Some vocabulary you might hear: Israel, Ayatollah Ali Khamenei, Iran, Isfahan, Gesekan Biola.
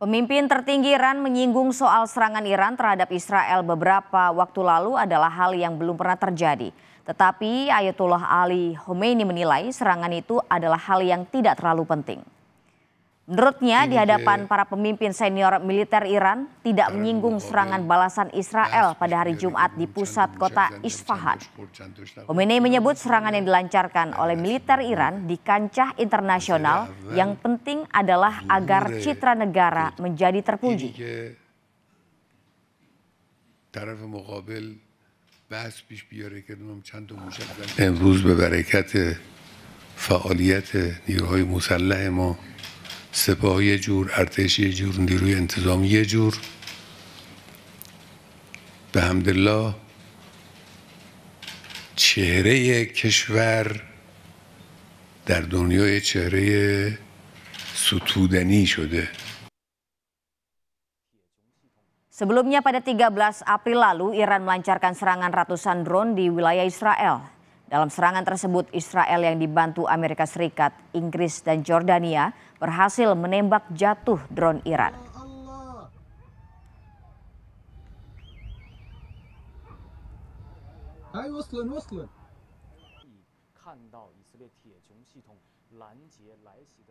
Pemimpin tertinggi Iran menyinggung soal serangan Iran terhadap Israel beberapa waktu lalu adalah hal yang belum pernah terjadi. Tetapi Ayatollah Ali Khamenei menilai serangan itu adalah hal yang tidak terlalu penting. Menurutnya di hadapan para pemimpin senior militer Iran tidak menyinggung serangan balasan Israel pada hari Jumat di pusat kota Isfahan. Khamenei menyebut serangan yang dilancarkan oleh militer Iran di kancah internasional yang penting adalah agar citra negara menjadi terpuji. سپاه یه جور، ارتش یه جور، نیروی انتظامی یه جور. به حمدالله چهره کشور در دنیای چهره ستودنی شده. Sebelumnya pada 13 April lalu Iran melancarkan serangan ratusan drone di wilayah Israel. Dalam serangan tersebut, Israel yang dibantu Amerika Serikat, Inggris, dan Jordania berhasil menembak jatuh drone Iran.